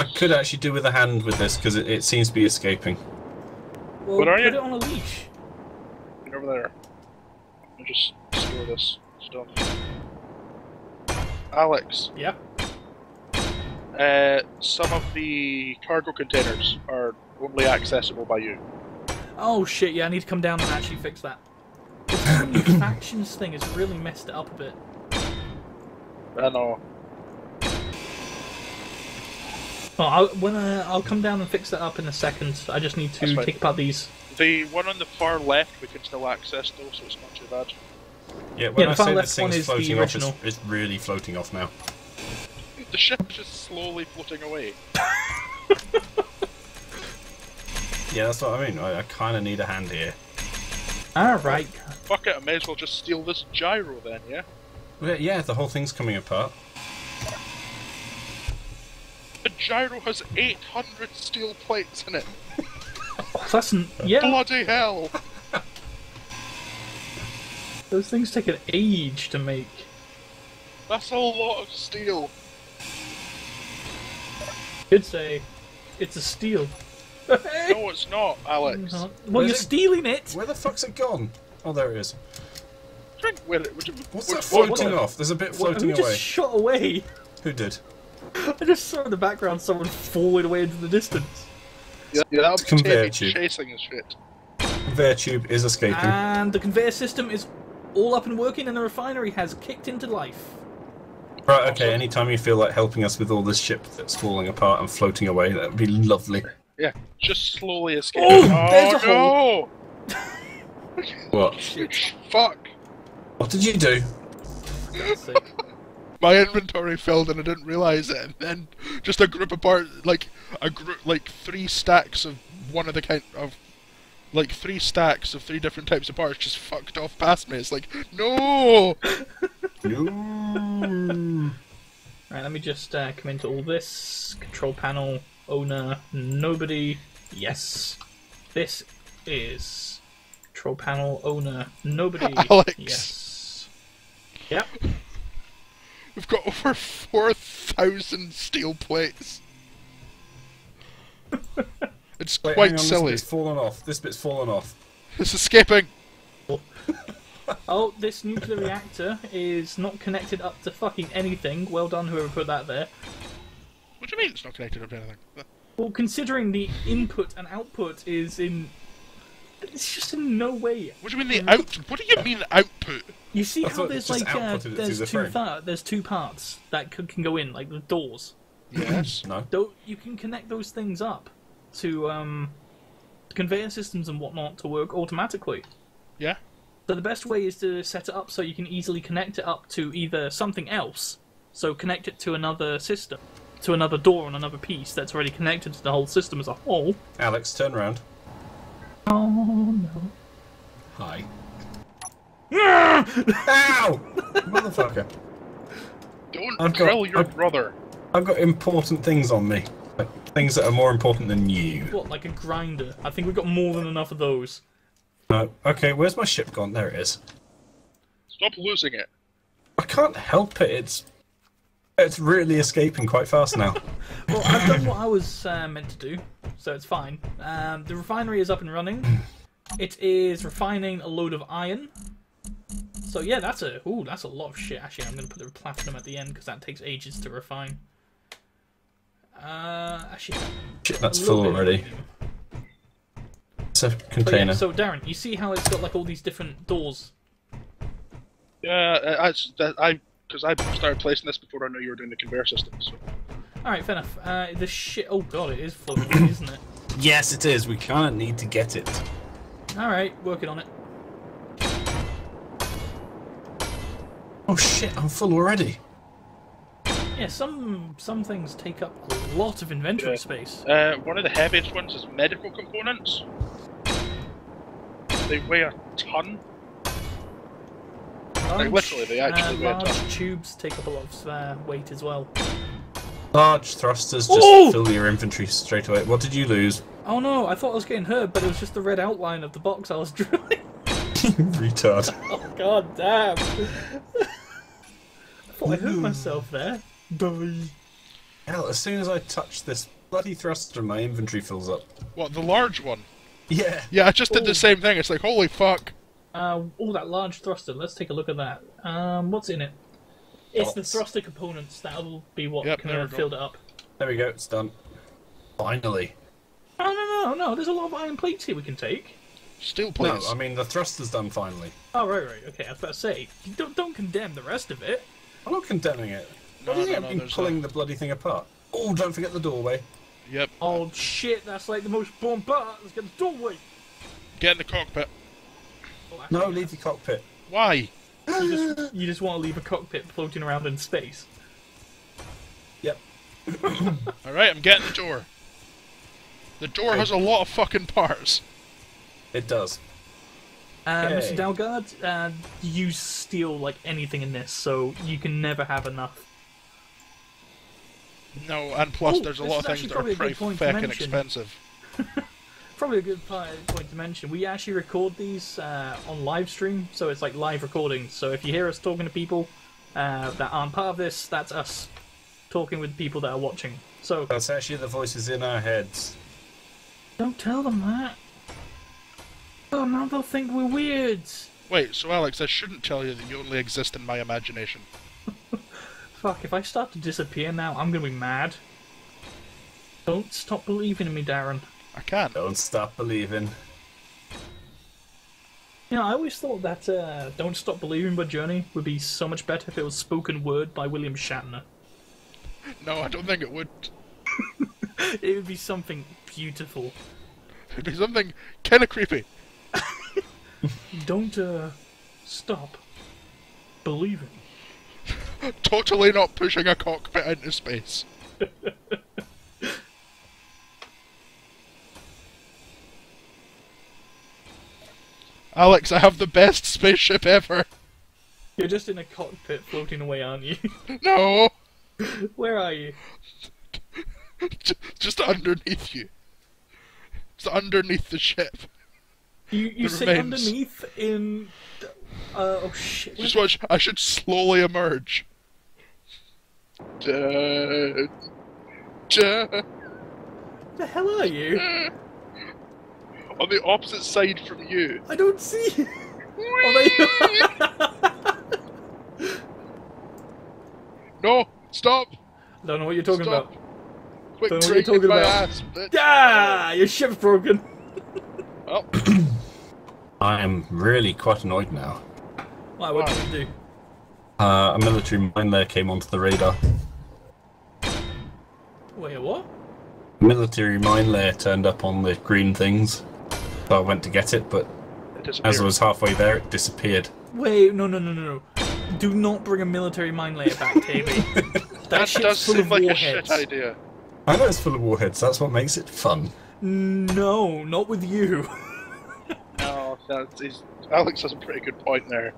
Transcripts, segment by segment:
I could actually do with a hand with this because it seems to be escaping. Well, what are you? Put it on a leash. Get over there. I'll just steal this stuff. Alex. Yeah. Some of the cargo containers are only accessible by you. Oh shit! Yeah, I need to come down and actually fix that. The factions thing has really messed it up a bit. I know. Oh, I'll come down and fix that up in a second. I just need to take apart these. The one on the far left we can still access though, so it's not too bad. Yeah, when I say this thing's floating off, it's really floating off now. The ship's just slowly floating away. Yeah, that's what I mean. I kind of need a hand here. Alright. Fuck it, I may as well just steal this gyro then, yeah? Yeah, the whole thing's coming apart. The gyro has 800 steel plates in it. That's yeah. Bloody hell! Those things take an age to make. That's a lot of steel. You'd say it's a steal. No, it's not, Alex. Well, you're stealing it. Where the fuck's it gone? Oh, there it is. What's that floating off? There's a bit floating away. Just shot away. Who did? I just saw in the background someone falling away into the distance. Yeah, that was conveyor tube chasing and shit. Conveyor tube is escaping. And the conveyor system is all up and working, and the refinery has kicked into life. Right, okay, anytime you feel like helping us with all this ship that's falling apart and floating away, that would be lovely. Yeah, just slowly escape. Oh, there's a hole! What? Shit. Fuck! What did you do? My inventory filled and I didn't realise it, and then just a group of parts, like three stacks of one of the kind of, like three stacks of three different types of parts just fucked off past me. It's like, no! No! Right, let me just come into all this. Control panel, owner, nobody, yes. This is control panel, owner, nobody, Alex. Yes. Yep. We've got over 4,000 steel plates. It's quite silly. This bit's fallen off. This bit's fallen off. It's escaping. Oh, this nuclear reactor is not connected up to fucking anything. Well done, whoever put that there. What do you mean it's not connected up to anything? Well, considering the input and output is in... It's just in no way. What do you mean the output? What do you mean output? You see how there's like there's two parts that can go in, like the doors. Yes. No. You can connect those things up to conveyor systems and whatnot to work automatically. Yeah. So the best way is to set it up so you can easily connect it up to either something else. So connect it to another system, to another door on another piece that's already connected to the whole system as a whole. Alex, turn around. Oh no. Hi. Ow! Motherfucker. Don't kill your brother. I've got important things on me. Like, things that are more important than you. What, like a grinder? I think we've got more than enough of those. No. Okay, where's my ship gone? There it is. Stop losing it. I can't help it. It's really escaping quite fast now. Well, I've done what I was meant to do, so it's fine. The refinery is up and running. It is refining a load of iron. So yeah, that's a lot of shit. Actually, I'm going to put the platinum at the end because that takes ages to refine. Actually, shit, that's full already. It's a container. Yeah, so Darren, you see how it's got like all these different doors? Yeah, because I started placing this before I knew you were doing the conveyor system. So. All right, fair enough. This shit. Oh god, it is floating, isn't it? Yes, it is. We kind of need to get it. All right, working on it. Oh shit, I'm full already. Yeah, some things take up a lot of inventory space. One of the heaviest ones is medical components. They weigh a ton. Like literally, they actually weigh a ton. Tubes take up a lot of weight as well. Large thrusters just fill your inventory straight away. What did you lose? Oh no, I thought I was getting hurt, but it was just the red outline of the box I was drilling. Retard. Oh god damn. I thought I hurt myself there. Bye. hell, as soon as I touch this bloody thruster, my inventory fills up. What, the large one? Yeah. Yeah, I just did the same thing. It's like, holy fuck. Oh, that large thruster. Let's take a look at that. What's in it? It's the thruster components. That'll be what can filled it up. There we go. It's done. Finally. Oh, no, no, no. There's a lot of iron plates here we can take. Steel plates. No, I mean, the thruster's done finally. Oh, right, right. Okay, I was about to say, don't condemn the rest of it. I'm not condemning it. What do you think I've been pulling the bloody thing apart? Oh, don't forget the doorway. Yep. Oh, shit, that's like the most bomb part. Let's get the doorway. Get in the cockpit. Oh, no, leave the cockpit. Why? You just want to leave a cockpit floating around in space. Yep. Alright, I'm getting the door. The door has a lot of fucking parts. It does. Mr. Dalgard, you steal like anything in this, so you can never have enough. No, and plus there's a lot of things that are pretty fucking expensive. Probably a good point to mention. We actually record these on live stream, so it's like live recordings. So if you hear us talking to people that aren't part of this, that's us talking with people that are watching. So that's actually the voices in our heads. Don't tell them that. Oh, now they'll think we're weird. Wait, so Alex, I shouldn't tell you that you only exist in my imagination. Fuck, if I start to disappear now, I'm gonna be mad. Don't stop believing in me, Darren. I can't. Don't stop believing. You know, I always thought that Don't Stop Believing by Journey would be so much better if it was spoken word by William Shatner. No, I don't think it would. It would be something beautiful. It would be something kinda creepy. Don't stop believing. Totally not pushing a cockpit into space. Alex, I have the best spaceship ever. You're just in a cockpit floating away, aren't you? No. Where are you? Just underneath you. It's underneath the ship. You sit underneath in... oh shit. Just watch, I should slowly emerge. The hell are you? On the opposite side from you. I don't see you. No, stop. I don't know what you're talking about. Quick, don't know what you're talking about. Ass, ah, your ship's broken. Oh. I am really quite annoyed now. Why? What did you do? A military mine there came onto the radar. Wait, a what? A military mine layer turned up on the green things. So I went to get it, but as I was halfway there, it disappeared. Wait, no, no, no, no, no! Do not bring a military mine layer back, Tavy. That shit's full of warheads. A shit idea. I know it's full of warheads. That's what makes it fun. No, not with you. Alex has a pretty good point there.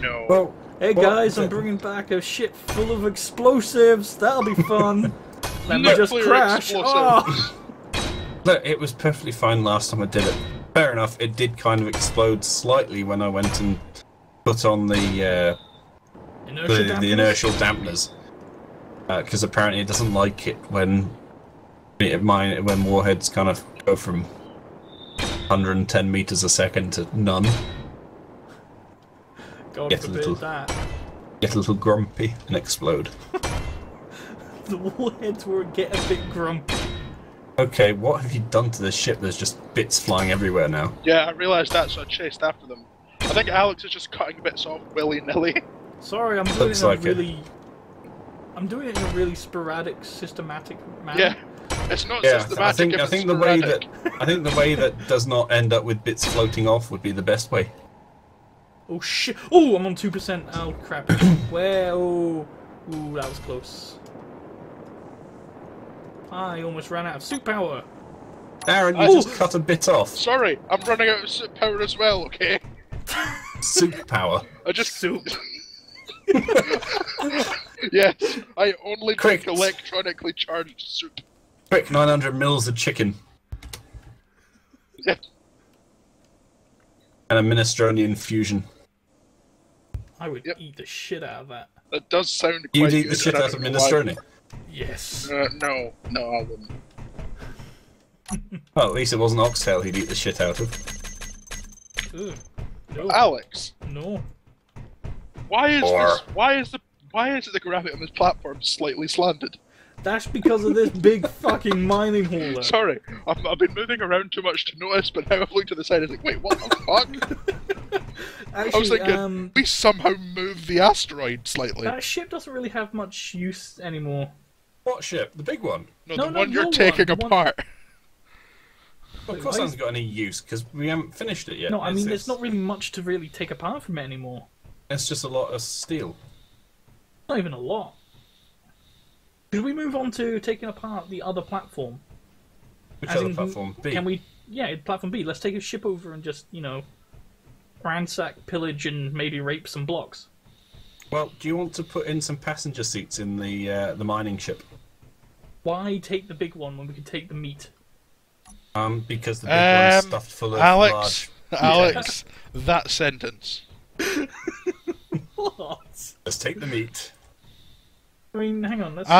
No. Well, hey guys, I'm bringing back a ship full of explosives. That'll be fun. Let me just crash. Oh. Look, it was perfectly fine last time I did it. Fair enough, it did kind of explode slightly when I went and put on the inertial dampeners. Because apparently it doesn't like it when warheads kind of go from 110 meters a second to none. God forbid that. Get a little grumpy and explode. The warheads were get a bit grumpy. Okay, what have you done to this ship? There's just bits flying everywhere now. Yeah, I realised that, so I chased after them. I think Alex is just cutting bits off willy-nilly. Sorry, I'm doing it I'm doing it in a really sporadic, systematic manner. Yeah. It's not systematic. I think the way that does not end up with bits floating off would be the best way. Oh shit! Oh, I'm on 2%. Oh crap! Well, ooh, that was close. I almost ran out of suit power. Darren, you just cut a bit off. Sorry, I'm running out of suit power as well. Okay. Suit power. I just soup. Yes, I only drink electronically charged soup. Quick, 900 mils of chicken. Yeah. And a minestrone infusion. I would eat the shit out of that. That does sound quite good. You'd eat the shit out of minestrone? Yes. No, I wouldn't. Well, at least it wasn't oxtail he'd eat the shit out of. Ooh, no. Alex. No. Why is the gravity on this platform slightly slanted? That's because of this big fucking mining hole. Sorry, I've been moving around too much to notice, but now I've looked to the side and like, wait, what the fuck? Actually, I was thinking, we somehow moved the asteroid slightly. That ship doesn't really have much use anymore. What ship? The big one? No, the one you're taking apart. Well, of course it hasn't got any use, because we haven't finished it yet. No, I mean, there's not really much to really take apart from it anymore. It's just a lot of steel. Not even a lot. Should we move on to taking apart the other platform? Which other platform? B? Can we... Yeah, platform B. Let's take a ship over and just, you know, ransack, pillage, and maybe rape some blocks. Well, do you want to put in some passenger seats in the mining ship? Why take the big one when we can take the meat? Because the big one is stuffed full of Alex, that sentence. What? Let's take the meat. I mean, hang on. Let's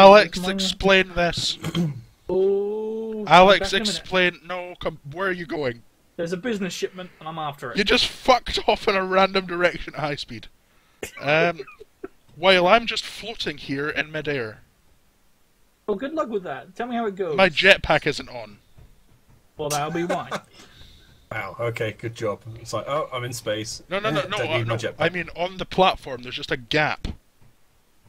explain this. Oh, Alex, explain. No, come. Where are you going? There's a business shipment, and I'm after it. You just fucked off in a random direction at high speed. While I'm just floating here in midair. Well, good luck with that. Tell me how it goes. My jetpack isn't on. Well, that'll be why. Wow. Okay. Good job. It's like, oh, I'm in space. No. I mean, on the platform, there's just a gap.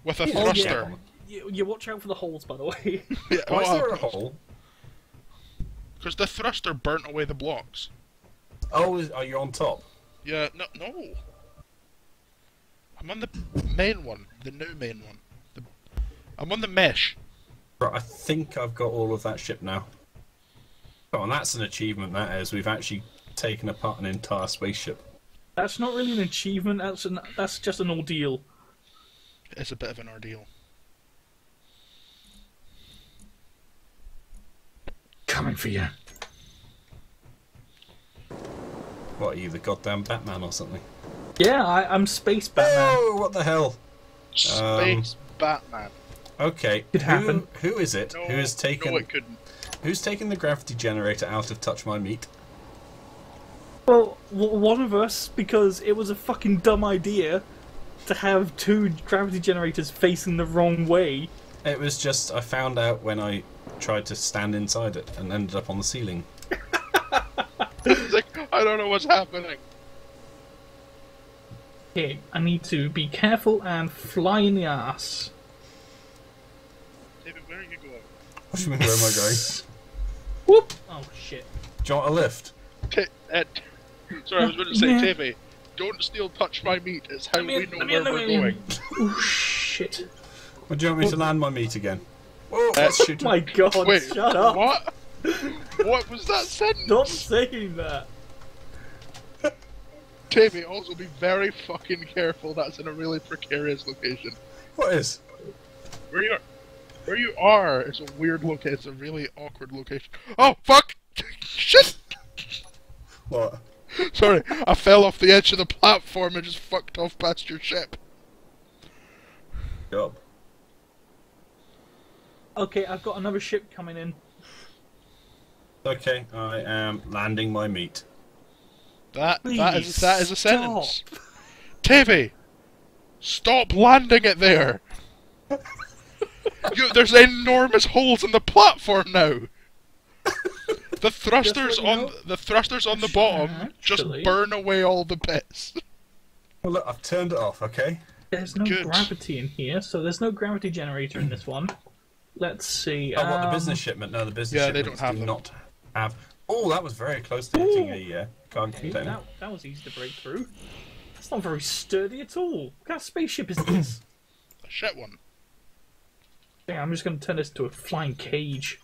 With a thruster. Oh, yeah. You watch out for the holes, by the way. Yeah, why is there a hole? Because the thruster burnt away the blocks. Oh, are you on top? Yeah, no. I'm on the main one, the new main one. I'm on the mesh. Right, I think I've got all of that ship now. Oh, and that's an achievement, that is. We've actually taken apart an entire spaceship. That's not really an achievement, that's just an ordeal. It's a bit of an ordeal. Coming for you. What are you, the goddamn Batman or something? Yeah, I'm Space Batman. Oh, what the hell? Space Batman. Okay, who is it? No, who has taken? No, it couldn't. Who's taken the gravity generator out of Touch My Meat? Well, one of us, because it was a fucking dumb idea. To have two gravity generators facing the wrong way. It was just, I found out when I tried to stand inside it and ended up on the ceiling. Like, I don't know what's happening. Okay, I need to be careful and fly in the ass. David, where are you going? What do you mean, where am I going? Whoop! Oh shit. Do you want a lift? Sorry, I was going to say, Tavy. Don't steal Touch My Meat, it's how we know where we're going. Oh shit. Well, do you want me to land my meat again? Whoa, oh my god, wait, shut up. What? What was that sentence? Stop saying that. Tavy, also be very fucking careful, that's in a really precarious location. What is? Where you are is a weird location, it's a really awkward location. Oh, fuck! Shit! What? Sorry, I fell off the edge of the platform and just fucked off past your ship. Job. Okay, I've got another ship coming in. Okay, I am landing my meat. That is a sentence. Tavy, stop landing it there. There's enormous holes in the platform now. The thrusters on the bottom just burn away all the bits. Well, look, I've turned it off. Okay. There's no gravity in here, so there's no gravity generator in this one. Let's see. Oh, what, the business shipment? No, the business shipments do not have. Oh, that was very close to hitting a cargo container. That was easy to break through. That's not very sturdy at all. What kind of spaceship is this? A shit one. Yeah, I'm just going to turn this into a flying cage.